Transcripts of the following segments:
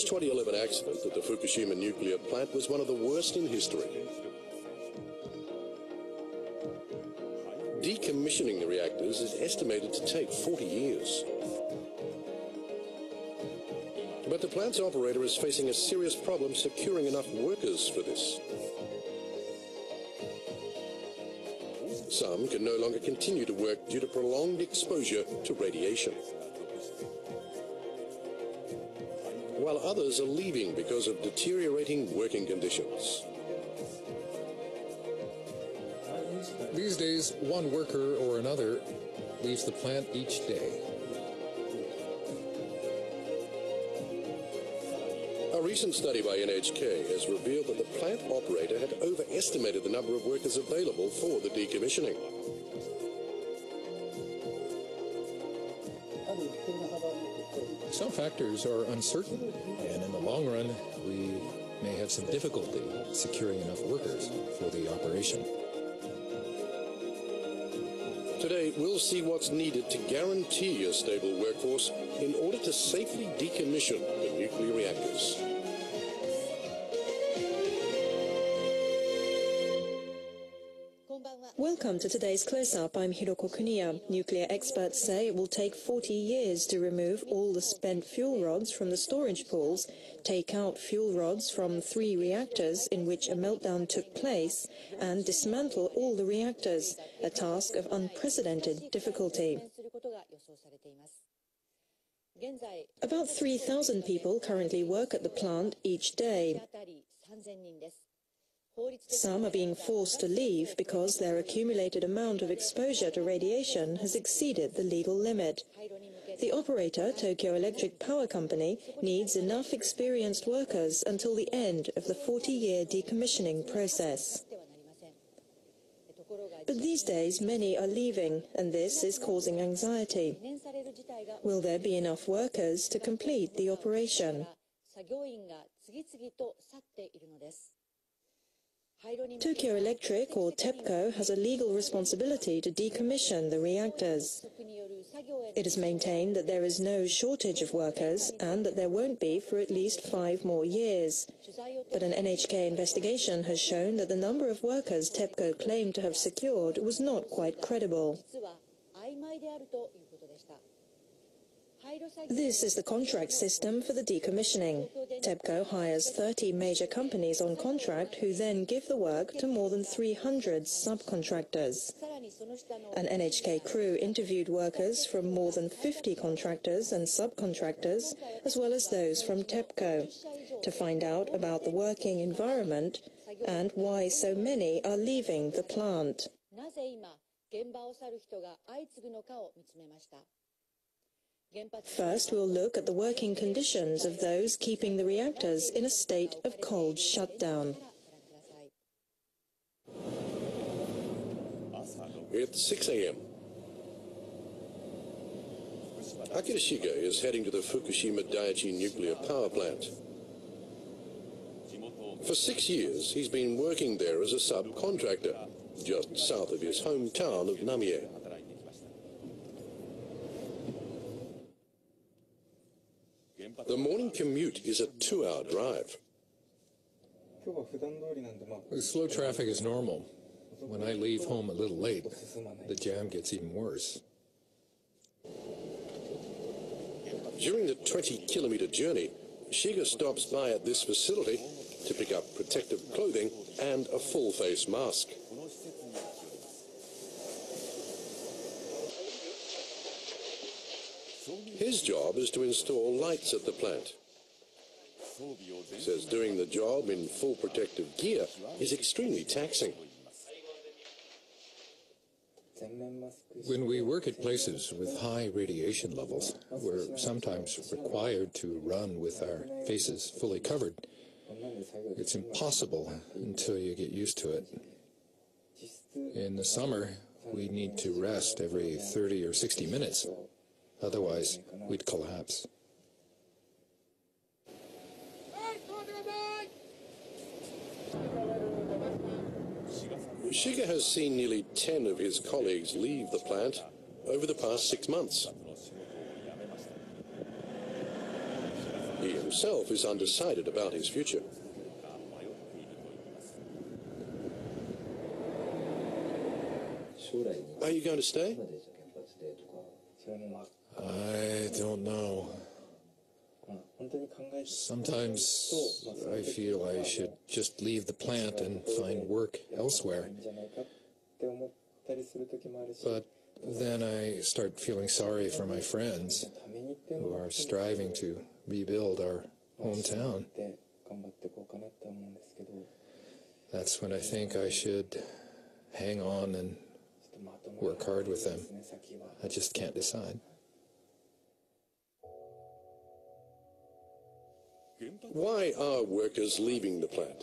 The 2011 accident at the Fukushima nuclear plant was one of the worst in history. Decommissioning the reactors is estimated to take 40 years. But the plant's operator is facing a serious problem securing enough workers for this. Some can no longer continue to work due to prolonged exposure to radiation, while others are leaving because of deteriorating working conditions. These days, one worker or another leaves the plant each day. A recent study by NHK has revealed that the plant operator had overestimated the number of workers available for the decommissioning. Some factors are uncertain, and in the long run, we may have some difficulty securing enough workers for the operation. Today, we'll see what's needed to guarantee a stable workforce in order to safely decommission the nuclear reactors. Welcome to today's close-up. I'm Hiroko Kuniya. Nuclear experts say it will take 40 years to remove all the spent fuel rods from the storage pools, take out fuel rods from 3 reactors in which a meltdown took place, and dismantle all the reactors, a task of unprecedented difficulty. About 3,000 people currently work at the plant each day. Some are being forced to leave because their accumulated amount of exposure to radiation has exceeded the legal limit. The operator, Tokyo Electric Power Company, needs enough experienced workers until the end of the 40-year decommissioning process. But these days, many are leaving, and this is causing anxiety. Will there be enough workers to complete the operation? Tokyo Electric, or TEPCO, has a legal responsibility to decommission the reactors. It is maintained that there is no shortage of workers and that there won't be for at least 5 more years. But an NHK investigation has shown that the number of workers TEPCO claimed to have secured was not quite credible. This is the contract system for the decommissioning. TEPCO hires 30 major companies on contract who then give the work to more than 300 subcontractors. An NHK crew interviewed workers from more than 50 contractors and subcontractors, as well as those from TEPCO, to find out about the working environment and why so many are leaving the plant. First, we'll look at the working conditions of those keeping the reactors in a state of cold shutdown. It's 6 a.m. Akira Shiga is heading to the Fukushima Daiichi nuclear power plant. For 6 years, he's been working there as a subcontractor, just south of his hometown of Namie. The morning commute is a 2-hour drive. The slow traffic is normal. When I leave home a little late, the jam gets even worse. During the 20-kilometer journey, Shiga stops by at this facility to pick up protective clothing and a full-face mask. His job is to install lights at the plant. He says doing the job in full protective gear is extremely taxing. When we work at places with high radiation levels, we're sometimes required to run with our faces fully covered. It's impossible until you get used to it. In the summer, we need to rest every 30 or 60 minutes. Otherwise, we'd collapse. Shiga has seen nearly 10 of his colleagues leave the plant over the past 6 months. He himself is undecided about his future. Are you going to stay? I don't know. Sometimes I feel I should just leave the plant and find work elsewhere. But then I start feeling sorry for my friends who are striving to rebuild our hometown. That's when I think I should hang on and work hard with them. I just can't decide. Why are workers leaving the plant?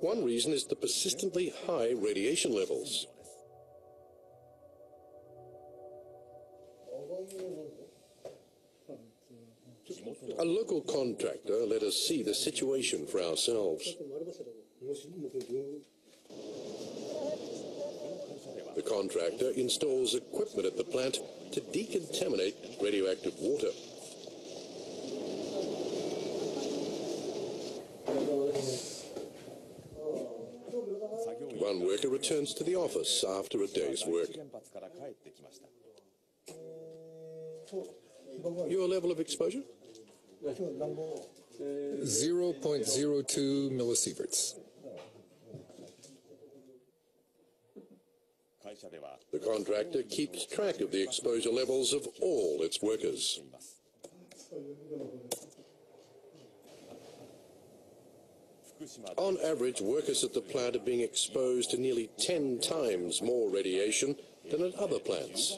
One reason is the persistently high radiation levels. A local contractor let us see the situation for ourselves. The contractor installs equipment at the plant to decontaminate radioactive water. One worker returns to the office after a day's work. Your level of exposure? 0.02 millisieverts. The contractor keeps track of the exposure levels of all its workers. On average, workers at the plant are being exposed to nearly 10 times more radiation than at other plants.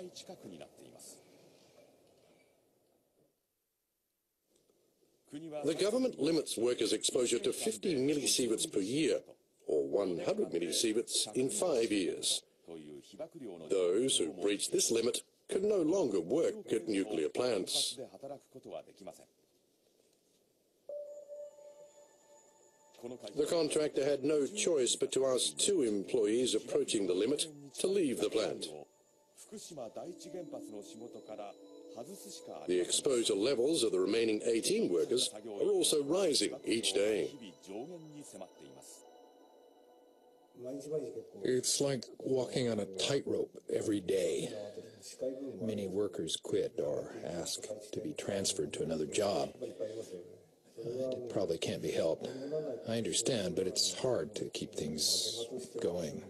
The government limits workers' exposure to 50 millisieverts per year, or 100 millisieverts in 5 years. Those who breach this limit can no longer work at nuclear plants. The contractor had no choice but to ask 2 employees approaching the limit to leave the plant. The exposure levels of the remaining 18 workers are also rising each day. It's like walking on a tightrope every day. Many workers quit or ask to be transferred to another job. It probably can't be helped. I understand, but it's hard to keep things going.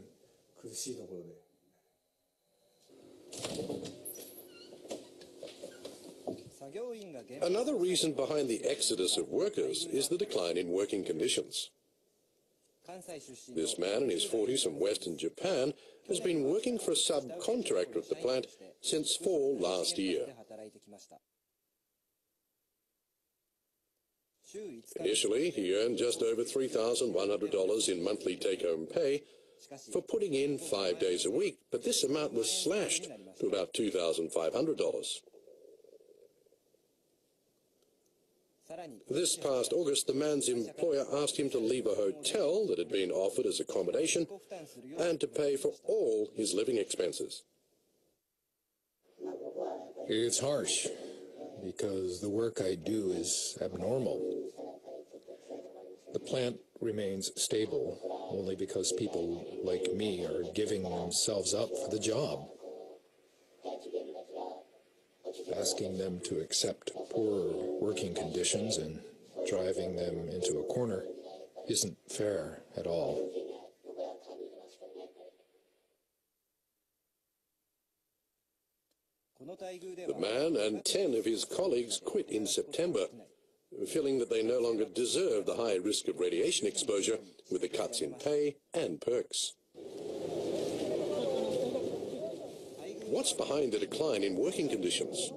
Another reason behind the exodus of workers is the decline in working conditions. This man in his 40s from Western Japan has been working for a subcontractor at the plant since fall last year. Initially, he earned just over $3,100 in monthly take-home pay for putting in 5 days a week, but this amount was slashed to about $2,500. This past August, the man's employer asked him to leave a hotel that had been offered as accommodation and to pay for all his living expenses. It's harsh, because the work I do is abnormal. The plant remains stable only because people like me are giving themselves up for the job. Asking them to accept poorer working conditions and driving them into a corner isn't fair at all. The man and 10 of his colleagues quit in September, feeling that they no longer deserve the high risk of radiation exposure with the cuts in pay and perks. What's behind the decline in working conditions?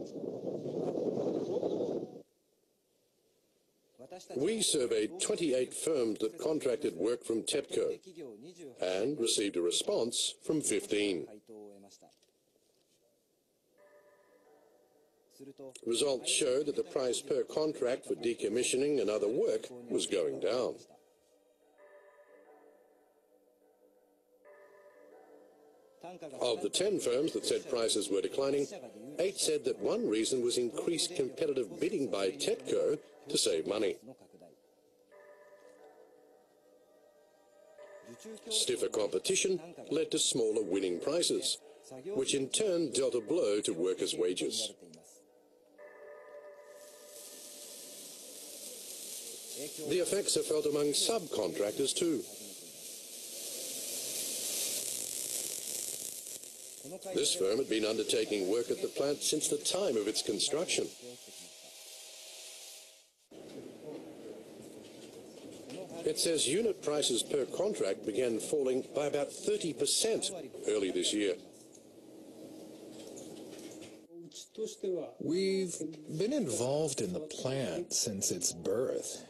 We surveyed 28 firms that contracted work from TEPCO and received a response from 15. Results showed that the price per contract for decommissioning and other work was going down. Of the 10 firms that said prices were declining, 8 said that one reason was increased competitive bidding by TEPCO to save money. Stiffer competition led to smaller winning prices, which in turn dealt a blow to workers' wages. The effects are felt among subcontractors too. This firm had been undertaking work at the plant since the time of its construction. It says unit prices per contract began falling by about 30% early this year. We've been involved in the plant since its birth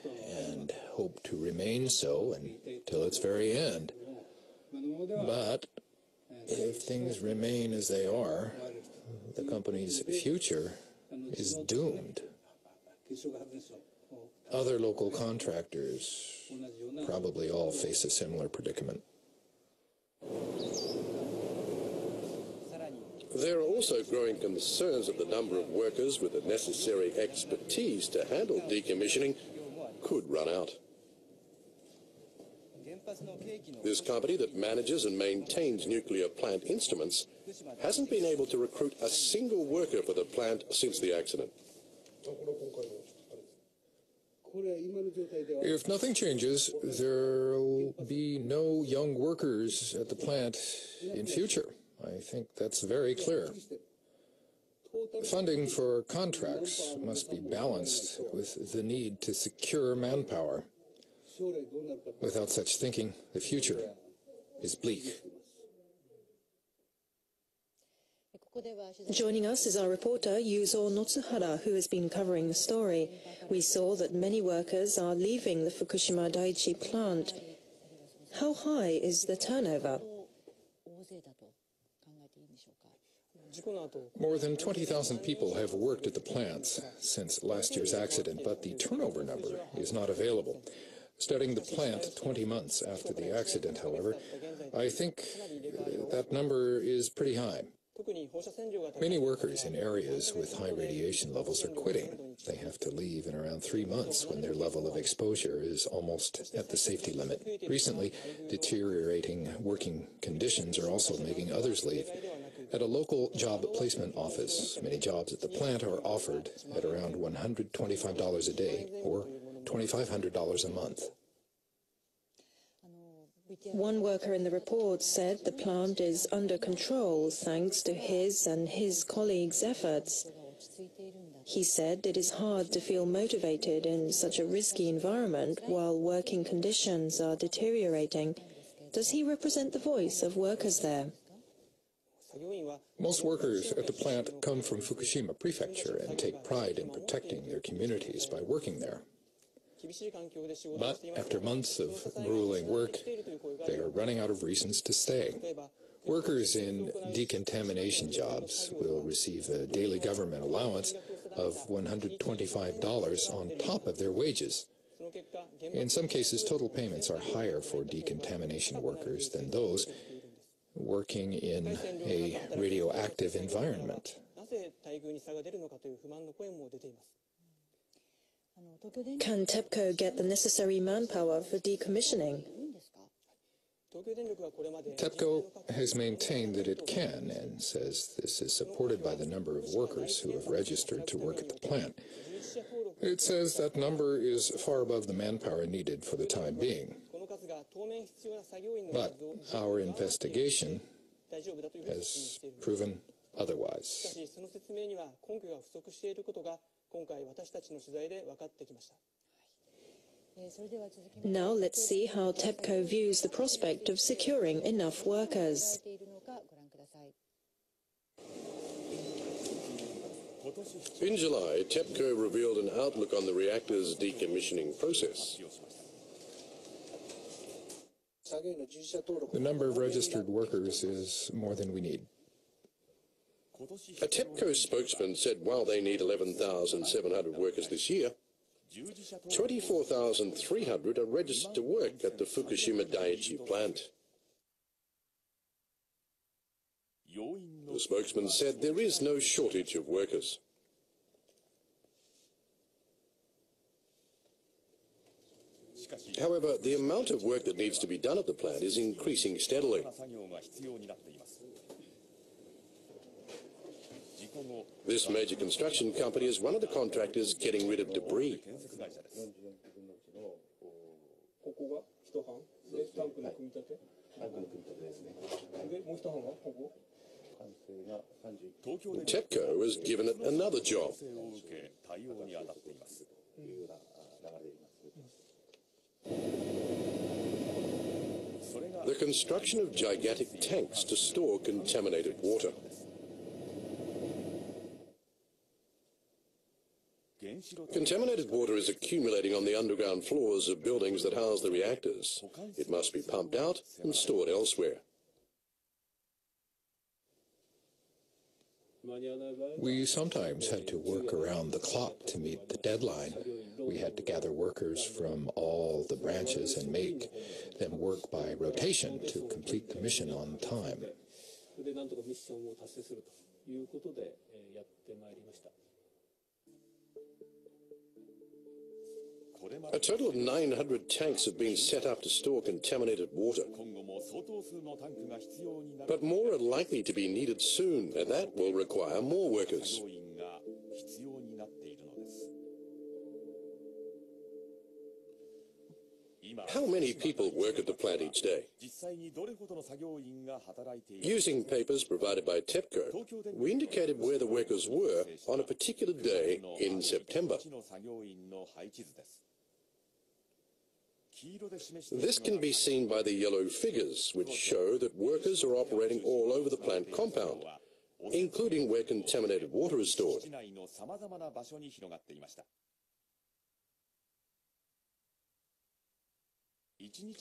and hope to remain so until its very end. But if things remain as they are, the company's future is doomed. Other local contractors probably all face a similar predicament. There are also growing concerns that the number of workers with the necessary expertise to handle decommissioning could run out. This company that manages and maintains nuclear plant instruments hasn't been able to recruit a single worker for the plant since the accident. If nothing changes, there will be no young workers at the plant in future. I think that's very clear. Funding for contracts must be balanced with the need to secure manpower. Without such thinking, the future is bleak. Joining us is our reporter Yuzo Notsuhara, who has been covering the story. We saw that many workers are leaving the Fukushima Daiichi plant. How high is the turnover? More than 20,000 people have worked at the plants since last year's accident, but the turnover number is not available. Studying the plant 20 months after the accident, however, I think that number is pretty high. Many workers in areas with high radiation levels are quitting. They have to leave in around 3 months when their level of exposure is almost at the safety limit. Recently, deteriorating working conditions are also making others leave. At a local job placement office, many jobs at the plant are offered at around $125 a day or $2,500 a month. One worker in the report said the plant is under control thanks to his and his colleagues' efforts. He said it is hard to feel motivated in such a risky environment while working conditions are deteriorating. Does he represent the voice of workers there? Most workers at the plant come from Fukushima Prefecture and take pride in protecting their communities by working there. But after months of grueling work, they are running out of reasons to stay. Workers in decontamination jobs will receive a daily government allowance of $125 on top of their wages. In some cases, total payments are higher for decontamination workers than those working in a radioactive environment. Can TEPCO get the necessary manpower for decommissioning? TEPCO has maintained that it can and says this is supported by the number of workers who have registered to work at the plant. It says that number is far above the manpower needed for the time being. But our investigation has proven otherwise. Now let's see how TEPCO views the prospect of securing enough workers. In July, TEPCO revealed an outlook on the reactor's decommissioning process. The number of registered workers is more than we need. A TEPCO spokesman said while they need 11,700 workers this year, 24,300 are registered to work at the Fukushima Daiichi plant. The spokesman said there is no shortage of workers. However, the amount of work that needs to be done at the plant is increasing steadily. This major construction company is one of the contractors getting rid of debris. TEPCO has given it another job. The construction of gigantic tanks to store contaminated water. Contaminated water is accumulating on the underground floors of buildings that house the reactors. It must be pumped out and stored elsewhere. We sometimes had to work around the clock to meet the deadline. We had to gather workers from all the branches and make them work by rotation to complete the mission on time. A total of 900 tanks have been set up to store contaminated water. But more are likely to be needed soon, and that will require more workers. How many people work at the plant each day? Using papers provided by TEPCO, we indicated where the workers were on a particular day in September. This can be seen by the yellow figures, which show that workers are operating all over the plant compound, including where contaminated water is stored.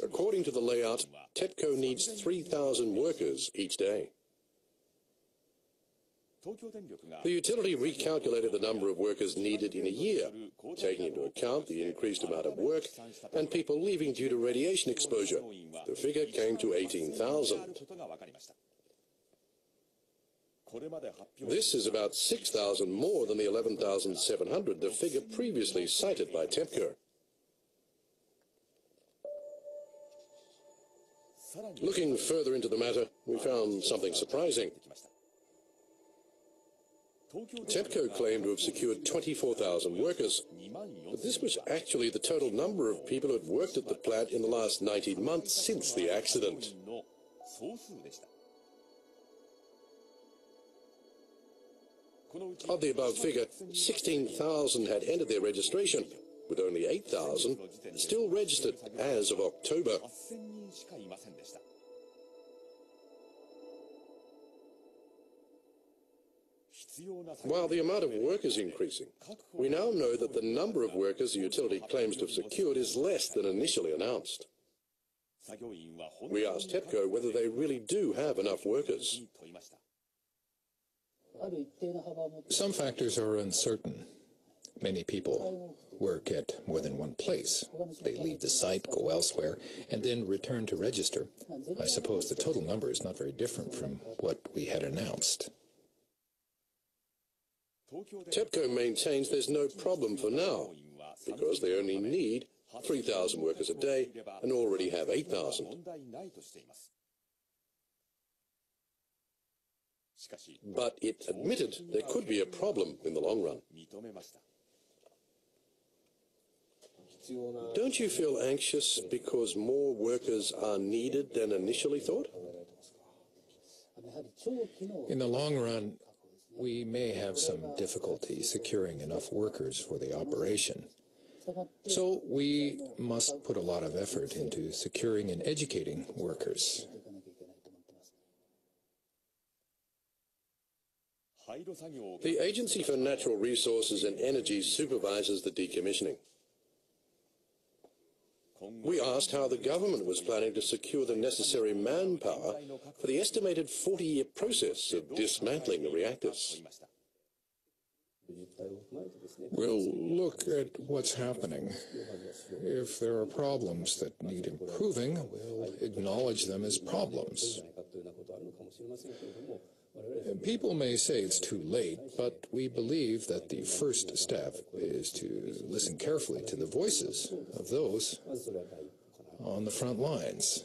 According to the layout, TEPCO needs 3,000 workers each day. The utility recalculated the number of workers needed in a year, taking into account the increased amount of work and people leaving due to radiation exposure. The figure came to 18,000. This is about 6,000 more than the 11,700, the figure previously cited by TEPCO. Looking further into the matter, we found something surprising. TEPCO claimed to have secured 24,000 workers, but this was actually the total number of people who had worked at the plant in the last 19 months since the accident. Of the above figure, 16,000 had ended their registration, with only 8,000 still registered as of October. While the amount of work is increasing, we now know that the number of workers the utility claims to have secured is less than initially announced. We asked TEPCO whether they really do have enough workers. Some factors are uncertain. Many people work at more than one place. They leave the site, go elsewhere, and then return to register. I suppose the total number is not very different from what we had announced. TEPCO maintains there's no problem for now, because they only need 3,000 workers a day and already have 8,000. But it admitted there could be a problem in the long run. Don't you feel anxious because more workers are needed than initially thought? In the long run, we may have some difficulty securing enough workers for the operation. So we must put a lot of effort into securing and educating workers. The Agency for Natural Resources and Energy supervises the decommissioning. We asked how the government was planning to secure the necessary manpower for the estimated 40-year process of dismantling the reactors. We'll look at what's happening. If there are problems that need improving, we'll acknowledge them as problems. People may say it's too late, but we believe that the first step is to listen carefully to the voices of those on the front lines.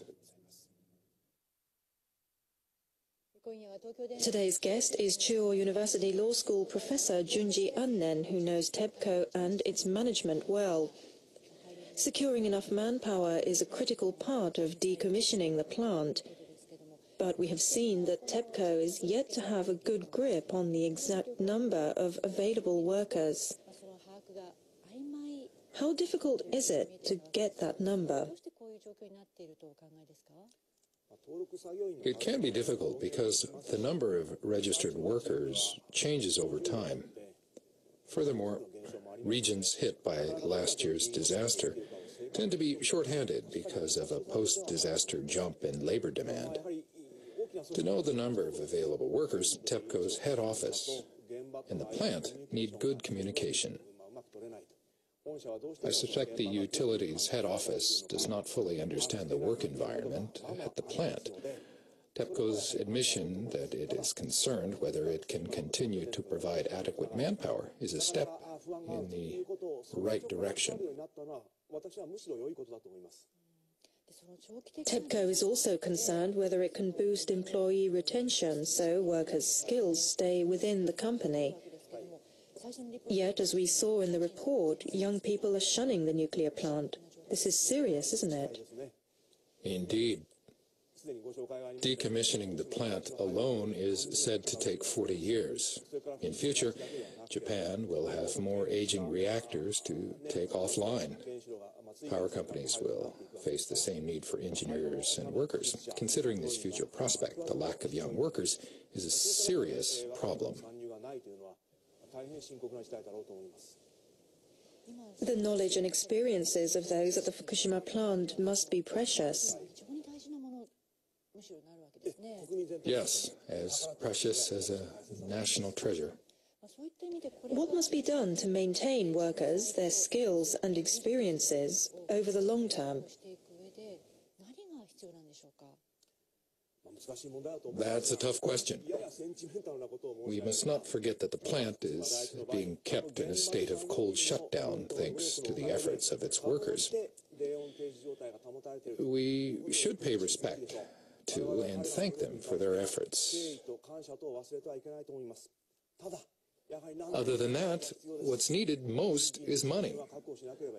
Today's guest is Chuo University Law School Professor Junji Annen, who knows TEPCO and its management well. Securing enough manpower is a critical part of decommissioning the plant, but we have seen that TEPCO is yet to have a good grip on the exact number of available workers. How difficult is it to get that number? It can be difficult because the number of registered workers changes over time. Furthermore, regions hit by last year's disaster tend to be short-handed because of a post-disaster jump in labor demand. To know the number of available workers, TEPCO's head office and the plant need good communication. I suspect the utilities head office does not fully understand the work environment at the plant. TEPCO's admission that it is concerned whether it can continue to provide adequate manpower is a step in the right direction. TEPCO is also concerned whether it can boost employee retention so workers' skills stay within the company. Yet, as we saw in the report, young people are shunning the nuclear plant. This is serious, isn't it? Indeed. Decommissioning the plant alone is said to take 40 years. In future, Japan will have more aging reactors to take offline. Power companies will face the same need for engineers and workers. Considering this future prospect, the lack of young workers is a serious problem. The knowledge and experiences of those at the Fukushima plant must be precious. Yes, as precious as a national treasure. What must be done to maintain workers, their skills and experiences over the long term? That's a tough question. We must not forget that the plant is being kept in a state of cold shutdown thanks to the efforts of its workers. We should pay respect to and thank them for their efforts. Other than that, what's needed most is money.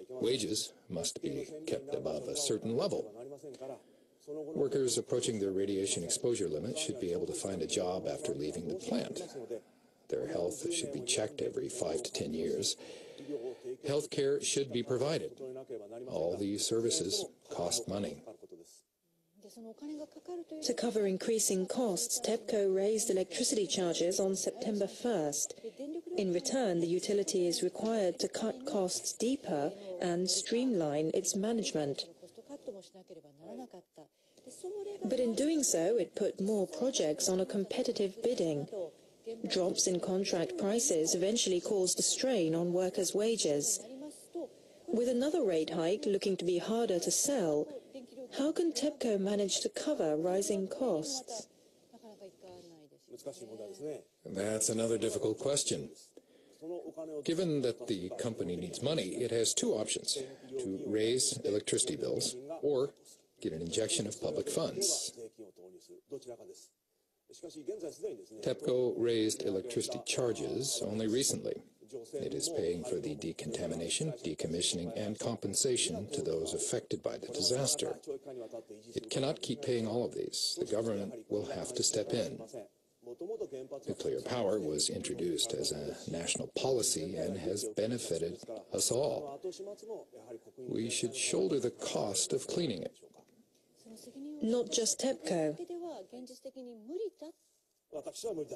Wages must be kept above a certain level. Workers approaching their radiation exposure limit should be able to find a job after leaving the plant. Their health should be checked every 5 to 10 years. Health care should be provided. All these services cost money. To cover increasing costs, TEPCO raised electricity charges on September 1st. In return, the utility is required to cut costs deeper and streamline its management. But in doing so, it put more projects on a competitive bidding. Drops in contract prices eventually caused a strain on workers' wages. With another rate hike looking to be harder to sell, how can TEPCO manage to cover rising costs? That's another difficult question. Given that the company needs money, it has two options: to raise electricity bills or get an injection of public funds. TEPCO raised electricity charges only recently. It is paying for the decontamination, decommissioning, and compensation to those affected by the disaster. It cannot keep paying all of these. The government will have to step in. Nuclear power was introduced as a national policy and has benefited us all. We should shoulder the cost of cleaning it. Not just TEPCO.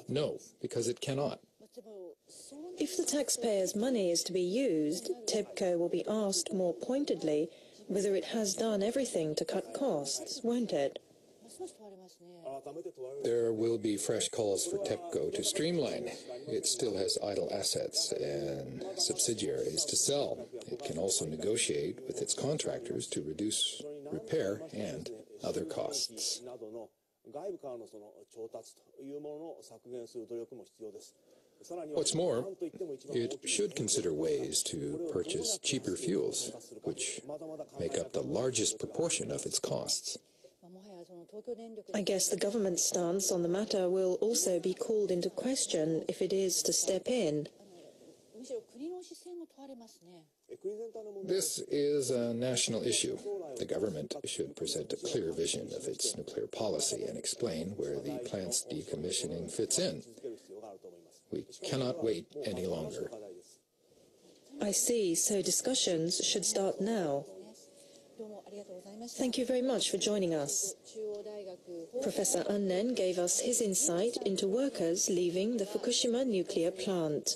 No, because it cannot. If the taxpayers' money is to be used, TEPCO will be asked more pointedly whether it has done everything to cut costs, won't it? There will be fresh calls for TEPCO to streamline. It still has idle assets and subsidiaries to sell. It can also negotiate with its contractors to reduce repair and other costs. 外部からのその調達というものの削減する努力も必要です。 What's more, it should consider ways to purchase cheaper fuels, which make up the largest proportion of its costs. I guess the government's stance on the matter will also be called into question if it is to step in. This is a national issue. The government should present a clear vision of its nuclear policy and explain where the plant's decommissioning fits in. We cannot wait any longer. I see, so discussions should start now. Thank you very much for joining us. Professor Annen gave us his insight into workers leaving the Fukushima nuclear plant.